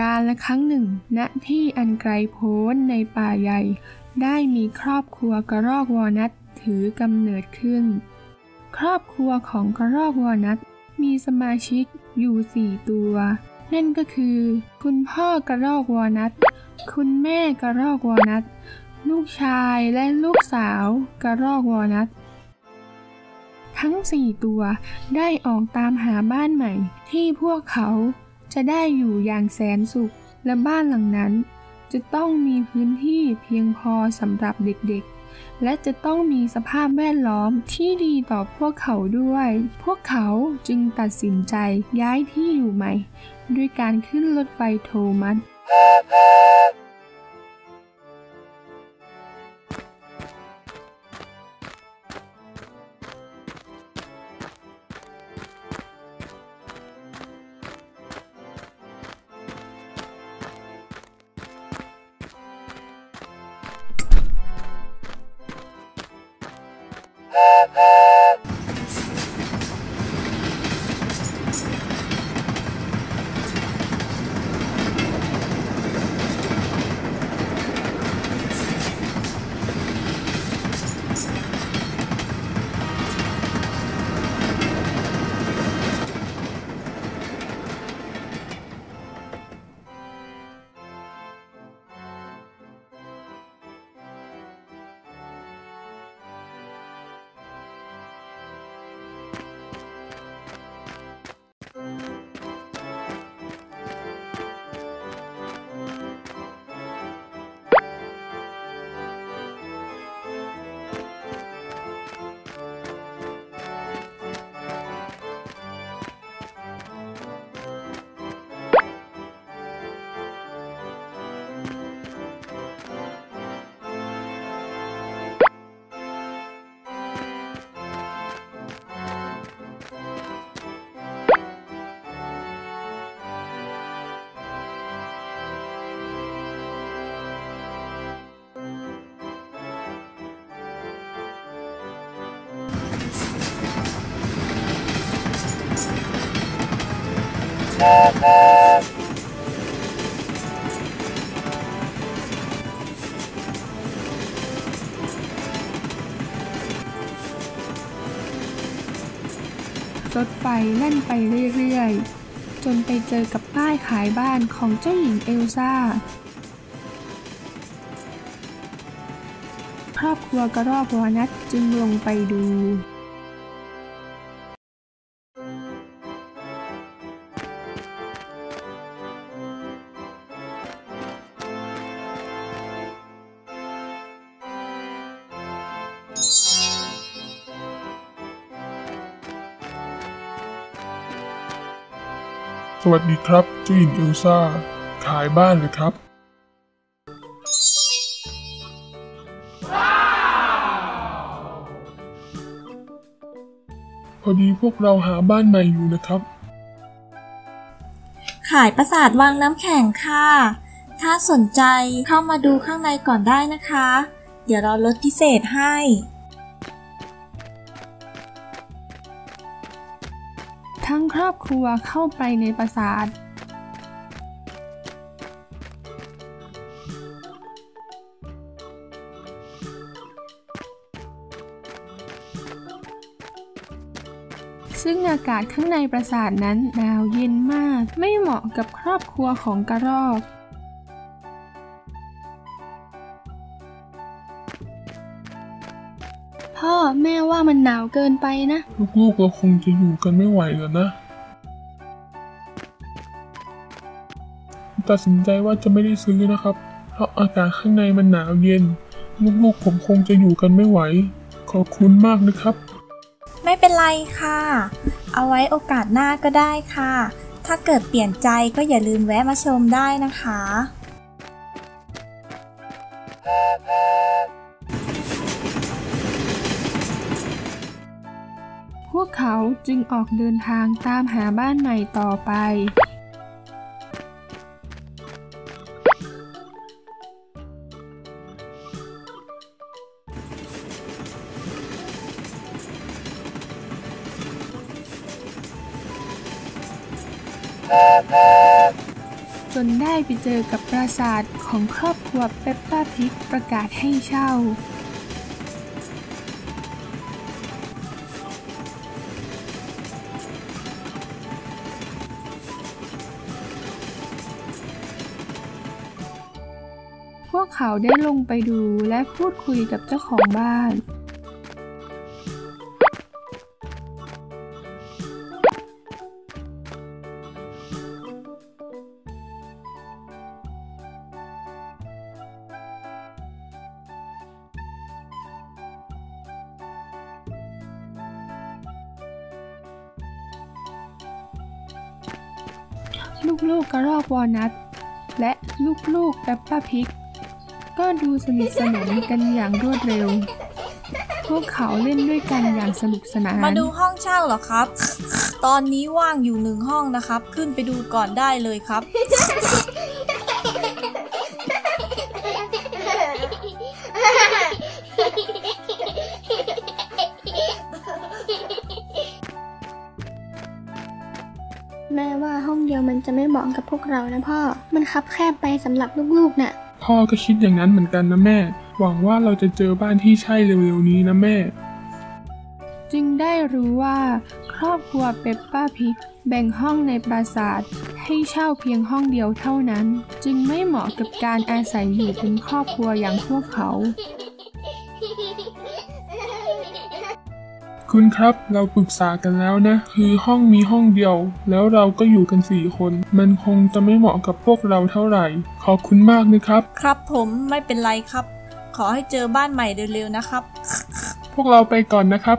การละครั้งหนึ่งณที่อันไกลโพ้นในป่าใหญ่ได้มีครอบครัวกระรอกวอลนัทถือกำเนิดขึ้นครอบครัวของกระรอกวอลนัทมีสมาชิกอยู่4ตัวนั่นก็คือคุณพ่อกระรอกวอลนัทคุณแม่กระรอกวอลนัทลูกชายและลูกสาวกระรอกวอลนัททั้ง4ตัวได้ออกตามหาบ้านใหม่ที่พวกเขาจะได้อยู่อย่างแสนสุขและบ้านหลังนั้นจะต้องมีพื้นที่เพียงพอสำหรับเด็กๆและจะต้องมีสภาพแวดล้อมที่ดีต่อพวกเขาด้วยพวกเขาจึงตัดสินใจย้ายที่อยู่ใหม่ด้วยการขึ้นรถไฟโทมัสรถไฟแล่นไปเรื่อยๆจนไปเจอกับป้ายขายบ้านของเจ้าหญิงเอลซ่าครอบครัวกระรอกวอลนัทจึงลงไปดูสวัสดีครับเจ้าหญิงเอลซ่าขายบ้านเลยครับพอดีพวกเราหาบ้านใหม่อยู่นะครับขายปราสาทวังน้ำแข็งค่ะถ้าสนใจเข้ามาดูข้างในก่อนได้นะคะเดี๋ยวเราลดพิเศษให้ทั้งครอบครัวเข้าไปในปราสาทซึ่งอากาศข้างในปราสาทนั้นหนาวเย็นมากไม่เหมาะกับครอบครัวของกระรอกพ่อแม่ว่ามันหนาวเกินไปนะลูกๆเราคงจะอยู่กันไม่ไหวแล้วนะตัดสินใจว่าจะไม่ได้ซื้อนะครับเพราะอากาศข้างในมันหนาวเย็นลูกๆผมคงจะอยู่กันไม่ไหวขอบคุณมากนะครับไม่เป็นไรค่ะเอาไว้โอกาสหน้าก็ได้ค่ะถ้าเกิดเปลี่ยนใจก็อย่าลืมแวะมาชมได้นะคะพวกเขาจึงออกเดินทางตามหาบ้านใหม่ต่อไป จนได้ไปเจอกับปราสาทของครอบครัวเปปป้าพริกประกาศให้เช่าพวกเขาได้ลงไปดูและพูดคุยกับเจ้าของบ้านลูกๆกระรอกวอลนัทและลูกๆแปปป้าพริกก็ดูสนิทสนมกันอย่างรวดเร็วพวกเขาเล่นด้วยกันอย่างสนุกสนานมาดูห้องเช่าเหรอครับตอนนี้ว่างอยู่1 ห้องนะครับขึ้นไปดูก่อนได้เลยครับแม่ว่าห้องเดียวมันจะไม่เหมาะกับพวกเรานะพ่อมันคับแคบไปสำหรับลูกๆน่ะพ่อก็คิดอย่างนั้นเหมือนกันนะแม่หวังว่าเราจะเจอบ้านที่ใช่เร็วๆนี้นะแม่จึงได้รู้ว่าครอบครัวเปปป้าพิกแบ่งห้องในปราสาทให้เช่าเพียงห้องเดียวเท่านั้นจึงไม่เหมาะกับการอาศัยอยู่เป็นครอบครัวอย่างพวกเขาคุณครับเราปรึกษากันแล้วนะคือห้องมีห้องเดียวแล้วเราก็อยู่กัน4 คนมันคงจะไม่เหมาะกับพวกเราเท่าไหร่ขอบคุณมากนะครับครับผมไม่เป็นไรครับขอให้เจอบ้านใหม่เร็วๆนะครับพวกเราไปก่อนนะครับ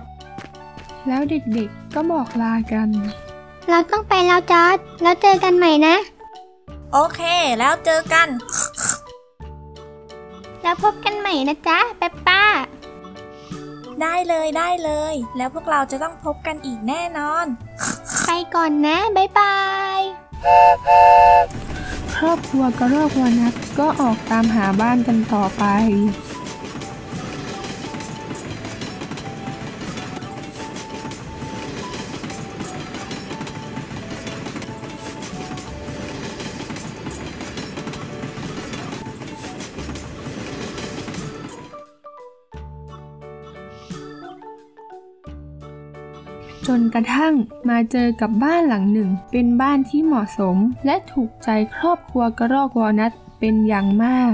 แล้วเด็กๆก็บอกลากันเราต้องไปแล้วจอร์จแล้วเจอกันใหม่นะโอเคแล้วเจอกันแล้วพบกันใหม่นะจ๊ะแปปป้าได้เลยแล้วพวกเราจะต้องพบกันอีกแน่นอนไปก่อนนะบ๊ายบายครอบครัวกระรอกวอลนัทก็ออกตามหาบ้านกันต่อไปจนกระทั่งมาเจอกับบ้านหลังหนึ่งเป็นบ้านที่เหมาะสมและถูกใจครอบครัวกระรอกวอลนัทเป็นอย่างมาก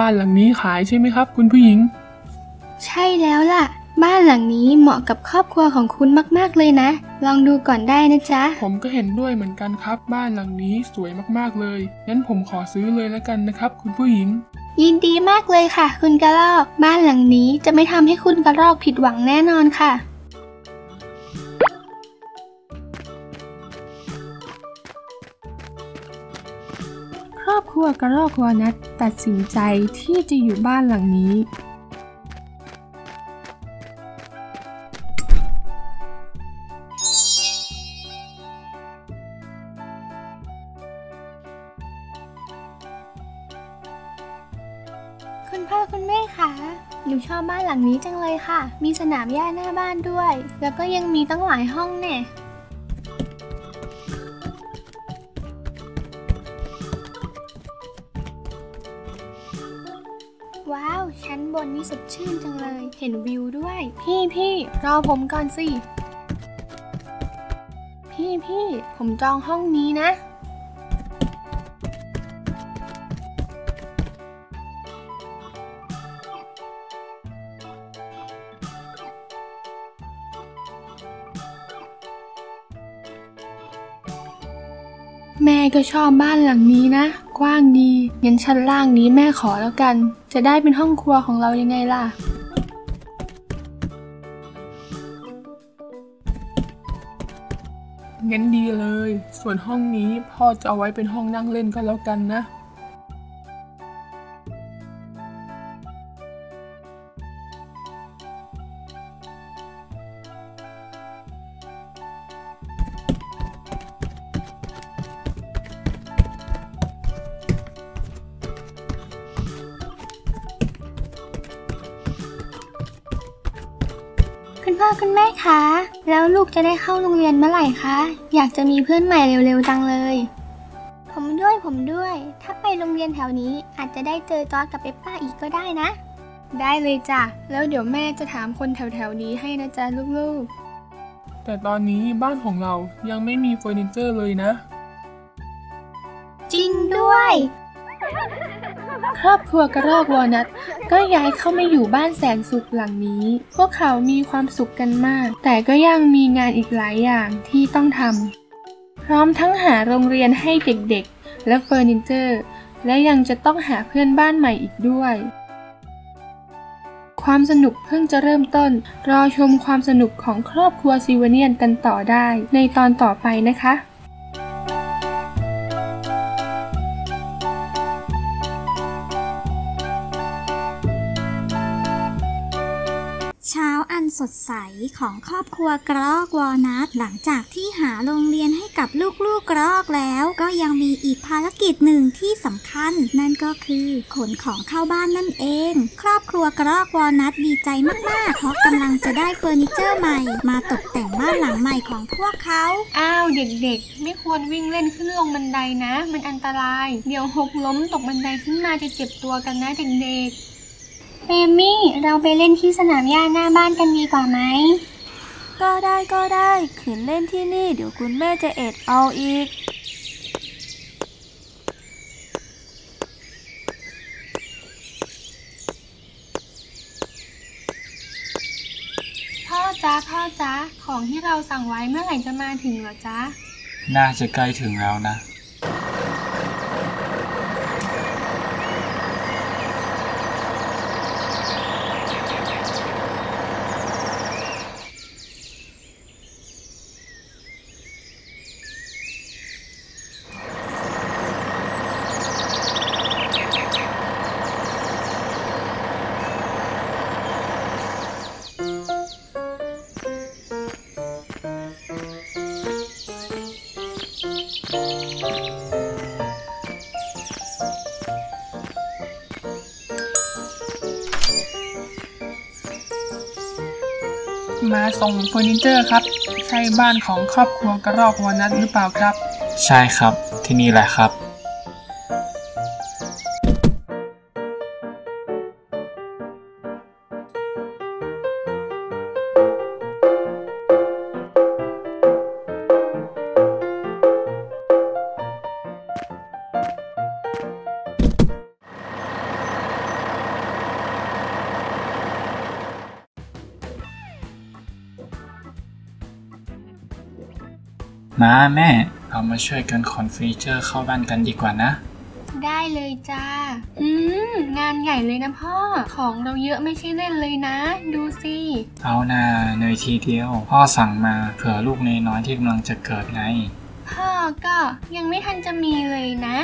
บ้านหลังนี้ขายใช่ไหมครับคุณผู้หญิงใช่แล้วล่ะบ้านหลังนี้เหมาะกับครอบครัวของคุณมากๆเลยนะลองดูก่อนได้นะจ๊ะผมก็เห็นด้วยเหมือนกันครับบ้านหลังนี้สวยมากๆเลยงั้นผมขอซื้อเลยละกันนะครับคุณผู้หญิงยินดีมากเลยค่ะคุณกระรอกบ้านหลังนี้จะไม่ทำให้คุณกระรอกผิดหวังแน่นอนค่ะครอบครัวกระรอกวอลนัทตัดสินใจที่จะอยู่บ้านหลังนี้คุณพ่อคุณแม่คะหนูชอบบ้านหลังนี้จังเลยค่ะมีสนามหญ้าหน้าบ้านด้วยแล้วก็ยังมีตั้งหลายห้องแน่ว้าวชั้นบนนี่สดชื่นจังเลยเห็นวิวด้วยพี่รอผมก่อนสิพี่ผมจองห้องนี้นะแม่ก็ชอบบ้านหลังนี้นะกว้างดีงั้นชั้นล่างนี้แม่ขอแล้วกันจะได้เป็นห้องครัวของเรายังไงล่ะงั้นดีเลยส่วนห้องนี้พ่อจะเอาไว้เป็นห้องนั่งเล่นก็แล้วกันนะ พ่อคุณแม่คะแล้วลูกจะได้เข้าโรงเรียนเมื่อไหร่คะอยากจะมีเพื่อนใหม่เร็วๆจังเลยผมด้วยถ้าไปโรงเรียนแถวนี้อาจจะได้เจอจอร์จกับเปปป้าอีกก็ได้นะได้เลยจ้ะแล้วเดี๋ยวแม่จะถามคนแถวๆนี้ให้นะจ๊ะลูกๆแต่ตอนนี้บ้านของเรายังไม่มีเฟอร์นิเจอร์เลยนะจริงด้วยครอบครัวกระรอกวอลนัทก็ย้ายเข้ามาอยู่บ้านแสนสุขหลังนี้พวกเขามีความสุขกันมากแต่ก็ยังมีงานอีกหลายอย่างที่ต้องทำพร้อมทั้งหาโรงเรียนให้เด็กๆและเฟอร์นิเจอร์และยังจะต้องหาเพื่อนบ้านใหม่อีกด้วยความสนุกเพิ่งจะเริ่มต้นรอชมความสนุกของครอบครัวซิวเนียนกันต่อได้ในตอนต่อไปนะคะเช้าอันสดใสของครอบครัวกระรอกวอลนัทหลังจากที่หาโรงเรียนให้กับลูกๆกระรอกแล้วก็ยังมีอีกภารกิจหนึ่งที่สำคัญนั่นก็คือขนของเข้าบ้านนั่นเองครอบครัวกระรอกวอลนัทดีใจมากๆเพราะกำลังจะได้เฟอร์นิเจอร์ใหม่มาตกแต่งบ้านหลังใหม่ของพวกเขาอ้าวเด็กๆไม่ควรวิ่งเล่นขึ้นลงบันไดนะมันอันตรายเดี๋ยวหกล้มตกบันไดขึ้นมาจะเจ็บตัวกันนะเด็กๆเอมี่เราไปเล่นที่สนามหญ้าหน้าบ้านกันดีกว่าไหมก็ได้ขืนเล่นที่นี่เดี๋ยวคุณแม่จะเอ็ดเอาอีกพ่อจ๊ะของที่เราสั่งไว้เมื่อไหร่จะมาถึงเหรอจ๊ะน่าจะใกล้ถึงแล้วนะมาส่งเฟอร์นิเจอร์ครับใช่บ้านของครอบครัวกระรอกวอลนัทหรือเปล่าครับใช่ครับที่นี่แหละครับมาแม่เรามาช่วยกันขนเฟอร์นิเจอร์เข้าบ้านกันดีกว่านะได้เลยจ้างานใหญ่เลยนะพ่อของเราเยอะไม่ใช่เล่นเลยนะดูสิเอานะเนยทีเดียวพ่อสั่งมาเผื่อลูกเนยน้อยที่กำลังจะเกิดไงพ่อก็ยังไม่ทันจะมีเลยนะ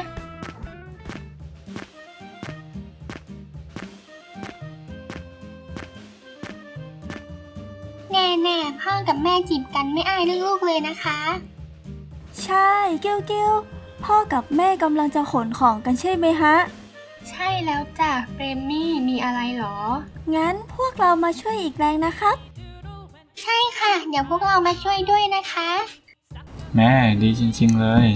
แน่พ่อกับแม่จีบกันไม่อายลูกๆเลยนะคะใช่กิ้วพ่อกับแม่กำลังจะขนของกันใช่ไหมฮะใช่แล้วจ้ะเปรมมี่มีอะไรหรองั้นพวกเรามาช่วยอีกแรงนะครับใช่ค่ะเดี๋ยวพวกเรามาช่วยด้วยนะคะแม่ดีจริงๆเลย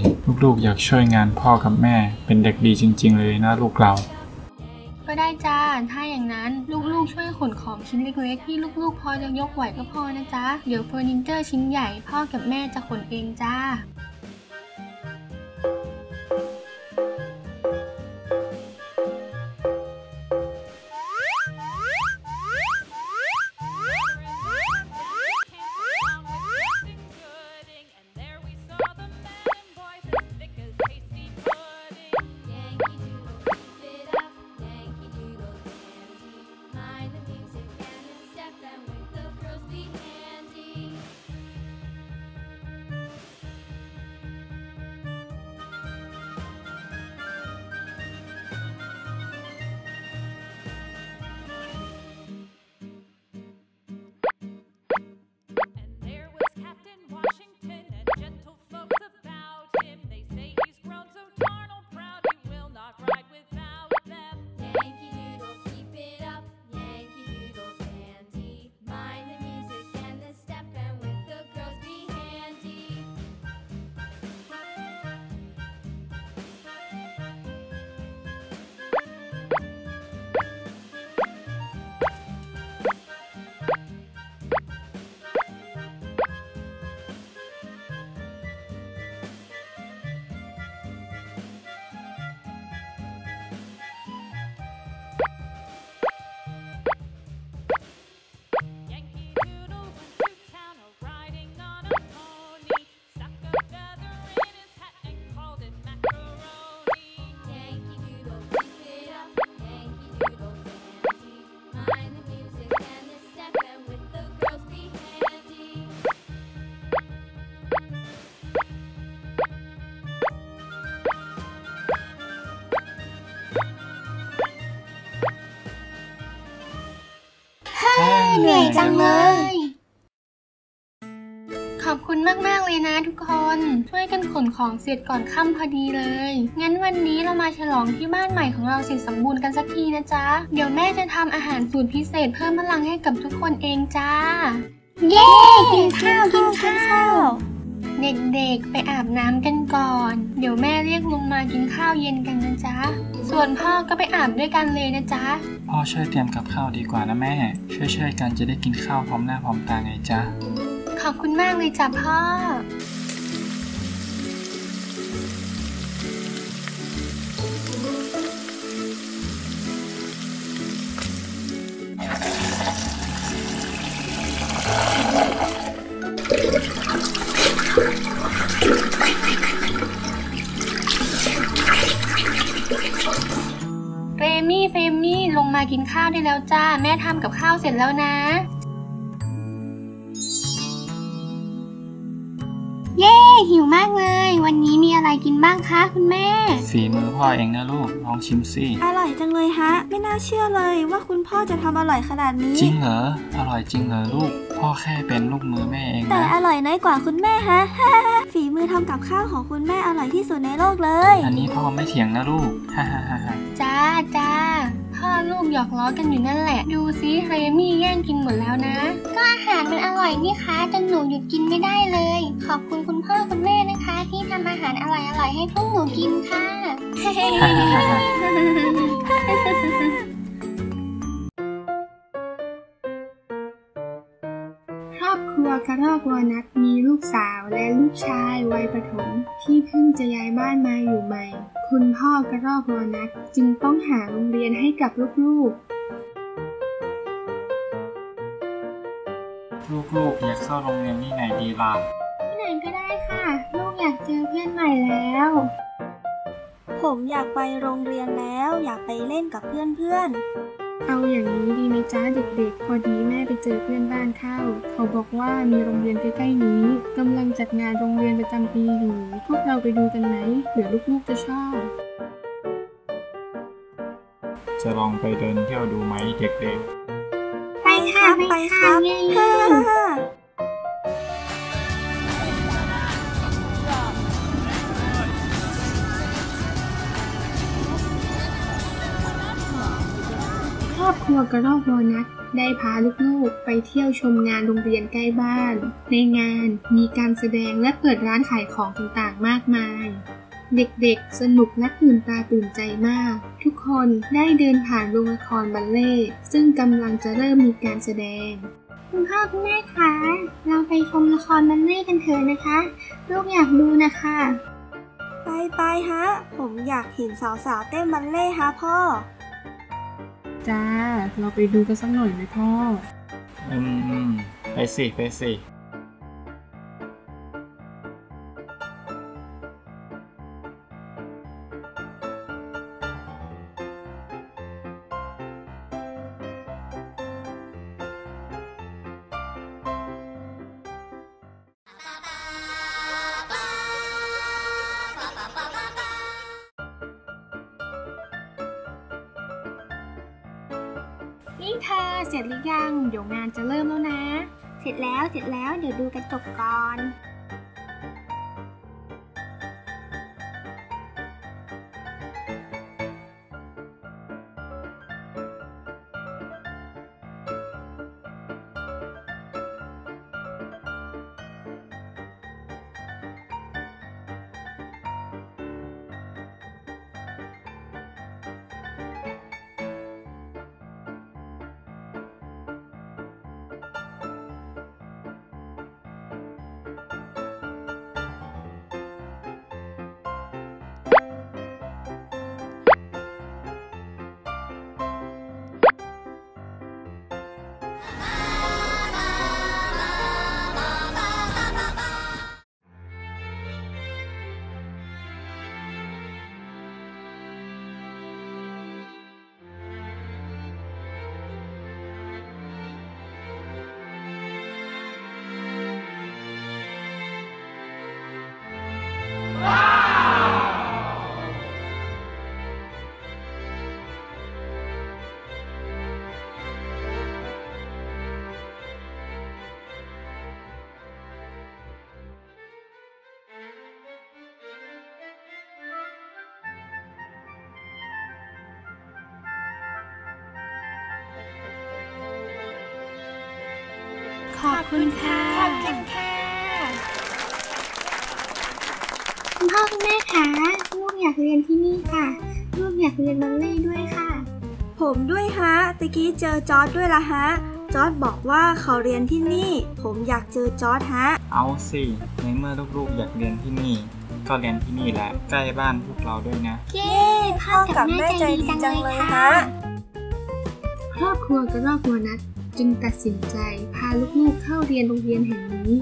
ลูกๆอยากช่วยงานพ่อกับแม่เป็นเด็กดีจริงๆเลยนะลูกเราก็ได้จ้าถ้าอย่างนั้นลูกๆช่วยขนของชิ้นเล็กๆที่ลูกๆพอจะยกไหวก็พอนะจ๊ะเดี๋ยวเฟอร์นิเจอร์ชิ้นใหญ่พ่อกับแม่จะขนเองจ้า จังเลยขอบคุณมากๆเลยนะทุกคนช่วยกันขนของเสร็จก่อนค่ำพอดีเลยงั้นวันนี้เรามาฉลองที่บ้านใหม่ของเราเสร็จสมบูรณ์กันสักทีนะจ๊ะเดี๋ยวแม่จะทำอาหารสูตรพิเศษเพิ่มพลังให้กับทุกคนเองจ้าเย้กินข้าวกินข้าวเด็กๆไปอาบน้ำกันก่อนเดี๋ยวแม่เรียกลุงมากินข้าวเย็นกันนะจ๊ะส่วนพ่อก็ไปอาบด้วยกันเลยนะจ๊ะพ่อช่วยเตรียมกับข้าวดีกว่านะแม่ช่วยๆกันจะได้กินข้าวพร้อมหน้าพร้อมตาไงจ๊ะขอบคุณมากเลยจ้ะพ่อเฟมี่ลงมากินข้าวได้แล้วจ้าแม่ทำกับข้าวเสร็จแล้วนะเย้หิวมากเลยวันนี้มีอะไรกินบ้างคะคุณแม่ฝีมือพ่อเองนะลูกลองชิมสิอร่อยจังเลยฮะไม่น่าเชื่อเลยว่าคุณพ่อจะทำอร่อยขนาดนี้จริงเหรออร่อยจริงเหรอลูกพ่อแค่เป็นลูกมือแม่เองนะแต่อร่อยน้อยกว่าคุณแม่ฮะ ฝีมือทำกับข้าวของคุณแม่อร่อยที่สุดในโลกเลยอันนี้พ่อไม่เถียงนะลูกฮ่าฮ่าฮ่าฮ่าจ้าพ่อลูกหยอกล้อกันอยู่นั่นแหละดูซิเฟมี่แย่งกินหมดแล้วนะก็อาหารมันอร่อยนี่คะจนหนูหยุดกินไม่ได้เลยขอบคุณคุณพ่อคุณแม่นะคะที่ทำอาหารอร่อยๆให้พวกหนูกินค่ะครอบครัวกระรอกวอนัทมีลูกสาวและลูกชายวัยประถมที่เพิ่งจะย้ายบ้านมาอยู่ใหม่คุณพ่อกระรอกวอนัทจึงต้องหาโรงเรียนให้กับลูกๆลูกอยากเข้าโรงเรียนที่ไหนดีล่ะที่ไหนก็ได้ค่ะลูกอยากเจอเพื่อนใหม่แล้วผมอยากไปโรงเรียนแล้วอยากไปเล่นกับเพื่อนเอาอย่างนี้ดีไหมจ๊ะเด็กๆพอดีแม่ไปเจอเพื่อนบ้านเข้าเขาบอกว่ามีโรงเรียนใกล้ๆนี้กำลังจัดงานโรงเรียนประจำปีอยู่พวกเราไปดูกันไหมเดี๋ยวลูกๆจะชอบจะลองไปเดินเที่ยวดูไหมเด็กๆไปครับครอบครัวกระรอกวอนัทได้พาลูกๆไปเที่ยวชมงานโรงเรียนใกล้บ้านในงานมีการแสดงและเปิดร้านขายของต่างๆมากมายเด็กๆสนุกและตื่นตาตื่นใจมากทุกคนได้เดินผ่านโรงละครบัลเล่ซึ่งกำลังจะเริ่มมีการแสดงคุณพ่อคุณแม่คะเราไปชมละครบัลเล่กันเถอะนะคะลูกอยากดูนะคะไปฮะผมอยากเห็นสาวๆเต้นบัลเล่ฮะพ่อจ้าเราไปดูกันสักหน่อยไหมพ่อไปสินี่เธอเสร็จหรือยังเดี๋ยวงานจะเริ่มแล้วนะเสร็จแล้วเดี๋ยวดูกันจบก่อน อบคุณค่ะขอบคุณค่ะคุณพ่อคุณแม่คะลูกอยากเรียนที่นี่ค่ะลูกอยากเรียนบัลเล่ด้วยค่ะผมด้วยฮะตะกี้เจอจอร์จด้วยละฮะจอร์จบอกว่าเขาเรียนที่นี่ผมอยากเจอจอร์จฮะเอาสิในเมื่อลูกๆอยากเรียนที่นี่ก็เรียนที่นี่แหละใกล้บ้านพวกเราด้วยนะเย้พ่อกับแม่ใจดีจังเลยค่ะครอบครัวกระรอกโมนัสจึงตัดสินใจพาลูกๆเข้าเรียนโรงเรียนแห่งนี้